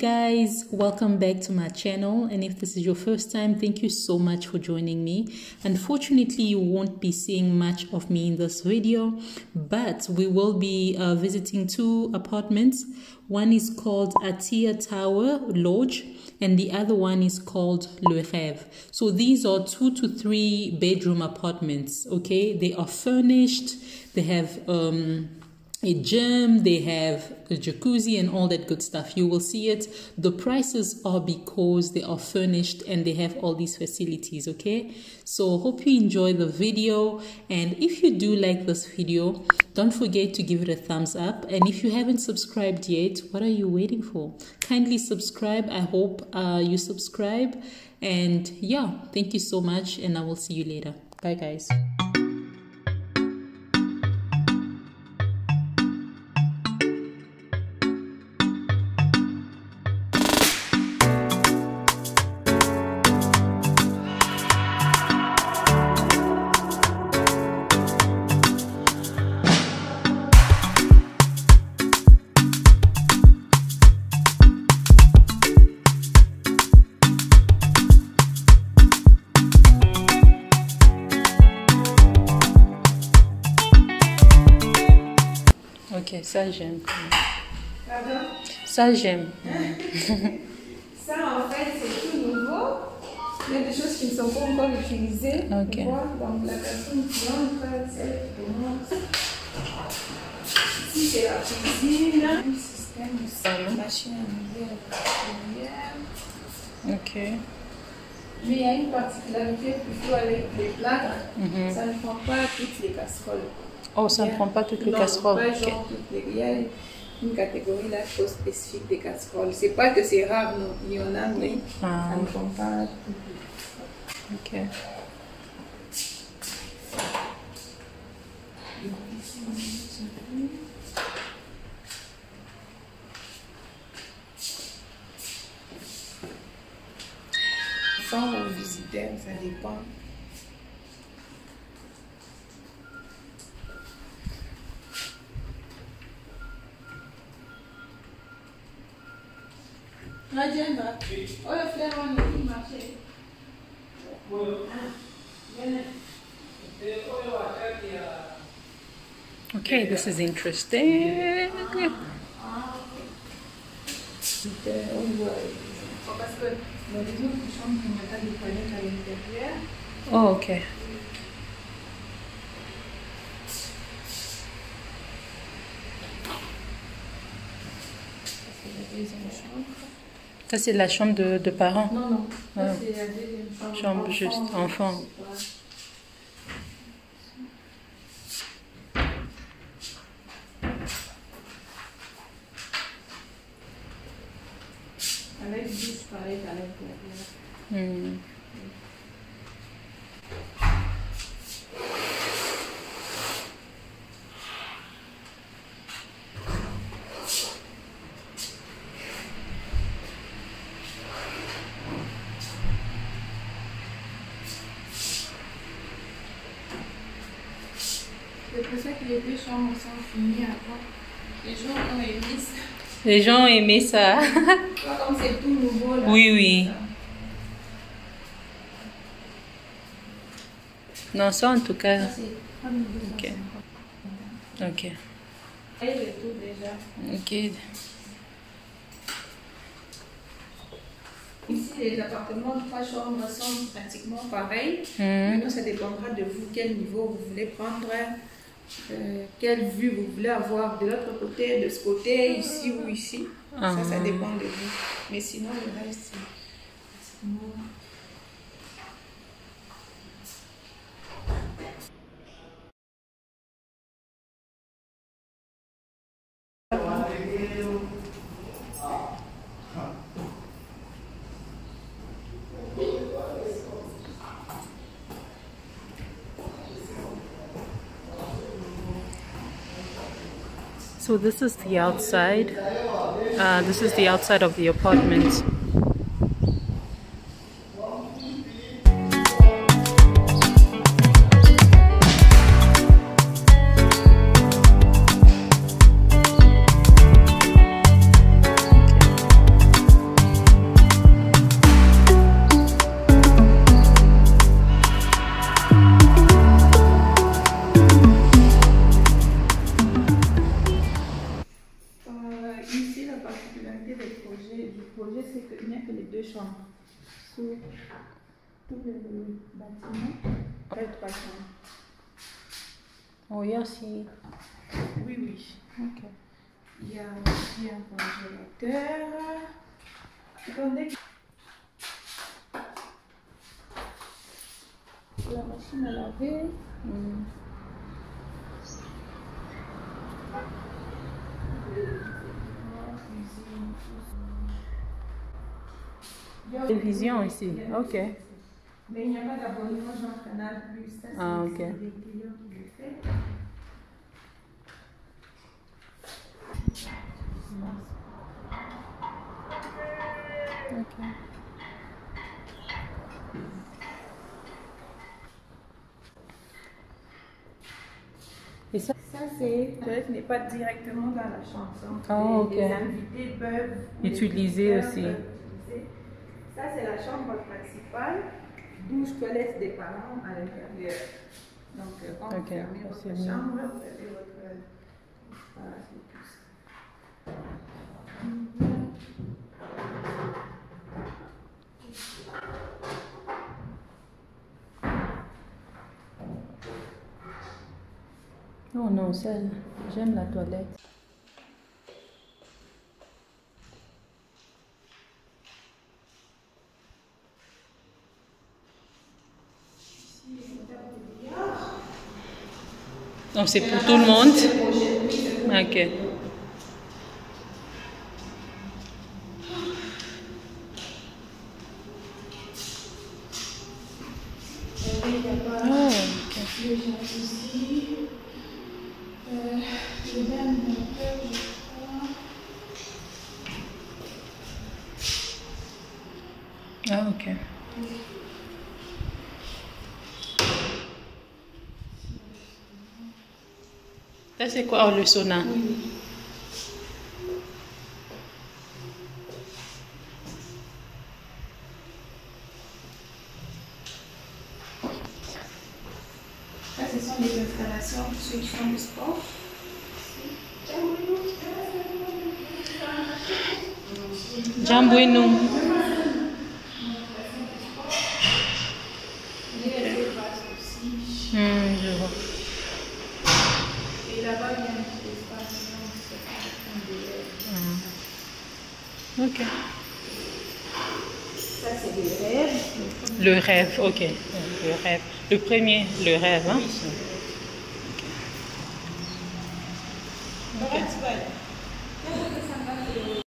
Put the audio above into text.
guys, welcome back to my channel, and if this is your first time, thank you so much for joining me. Unfortunately, you won't be seeing much of me in this video, but we will be visiting two apartments. One is called Atiya Tower Lodge and the other one is called Le Rêve. So these are 2 to 3 bedroom apartments, okay? They are furnished, they have a gym, they have a jacuzzi and all that good stuff. You will see it. The prices are because they are furnished and they have all these facilities, okay? So hope you enjoy the video, and if you do like this video, don't forget to give it a thumbs up, and if you haven't subscribed yet, what are you waiting for? Kindly subscribe. I hope you subscribe, and yeah, thank you so much, and I will see you later. Bye guys. Ok, ça j'aime. Pardon? Ça j'aime. Ça en fait c'est tout nouveau. Il y a des choses qui ne sont pas encore utilisées. Ok. Tu vois? Donc la personne qui entre, celle qui commence. Ici c'est la cuisine. Le système aussi. La machine à laver. Ok. Mais il y a une particularité plutôt avec les plâtres. Ça ne prend pas toutes les casseroles. Oh, ça ne prend pas toutes les casseroles. Non, pas okay. Genre toutes les... Il y a une catégorie là trop spécifique des casseroles. C'est pas que c'est rare, non. Il y en a, mais ça ne prend pas toutes les casseroles. Ok. Sans le visiteur, ça dépend. Agenda. Oh, le frère, on est venu marcher. Okay, this is interesting. Oh, okay. Ça, c'est la chambre de parents. Non, non. Ah. C'est la deuxième chambre. Chambre enfant, juste enfant. Avec douche, pareil, avec la bière. C'est pour ça que les deux chambres sont finies avant. Les gens ont aimé ça. Les gens ont aimé ça. Comme c'est tout nouveau là. Oui, oui. Non, ça en tout cas. Ça, ok. Ok. Et le tout déjà. Ok. Ici, les appartements de 3 chambres sont pratiquement pareils. Maintenant, ça dépendra de vous quel niveau vous voulez prendre. Quelle vue vous voulez avoir de l'autre côté, de ce côté, ici ou ici. Ça, ça dépend de vous. Mais sinon, le reste, c'est bon. So this is the outside. This is the outside of the apartment. projet, c'est qu'il n'y a que les deux chambres. Sur tout le bâtiment, il y a trois chambres. Oh, il y a aussi. Oui, oui. Ok. Il y a aussi un congélateur. Attendez. La machine à laver. Mm. Télévision ici, ok. Mais il n'y a pas d'abonnement genre Canal Plus. Ah, ok. Ok. Et ça, c'est. La toilette n'est pas directement dans la chambre. Oh, okay. Les invités peuvent utiliser aussi. Ça, c'est la chambre principale, douche, toilette des parents à l'intérieur. Donc, quand vous fermez votre chambre, vous avez votre. Oh non, celle, j'aime la toilette. Donc c'est pour tout le monde. Ok. Ah, ok. Ça c'est quoi, oh, le sauna? Oui. Ça ce sont les installations pour ceux qui font du sport. Jambouinou. Je vois. Et là-bas, il y a un petit espace, non, c'est pas un des rêves. Ok. Ça, c'est des rêves. Le rêve, ok. Le rêve. Le premier, le rêve, hein? Ok.